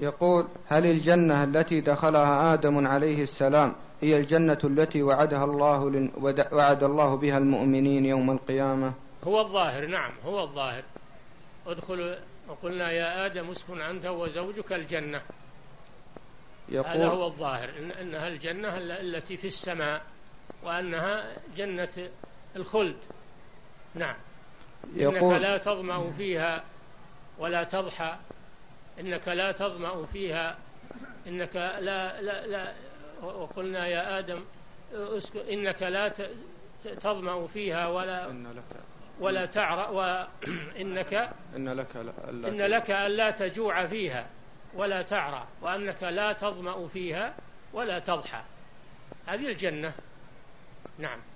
يقول: هل الجنة التي دخلها آدم عليه السلام هي الجنة التي وعد الله بها المؤمنين يوم القيامة؟ هو الظاهر، نعم هو الظاهر. ادخل، وقلنا يا آدم اسكن أنت وزوجك الجنة. هذا هو الظاهر، إنها الجنة التي في السماء، وأنها جنة الخلد. نعم. إنك لا تظمأ فيها ولا تضحى، إنك لا تظمأ فيها، إنك لا لا لا وقلنا يا آدم إنك لا تظمأ فيها ولا تعرى، وإنك إن لك ألا تجوع فيها ولا تعرى، وأنك لا تظمأ فيها ولا تضحى. هذه الجنة. نعم.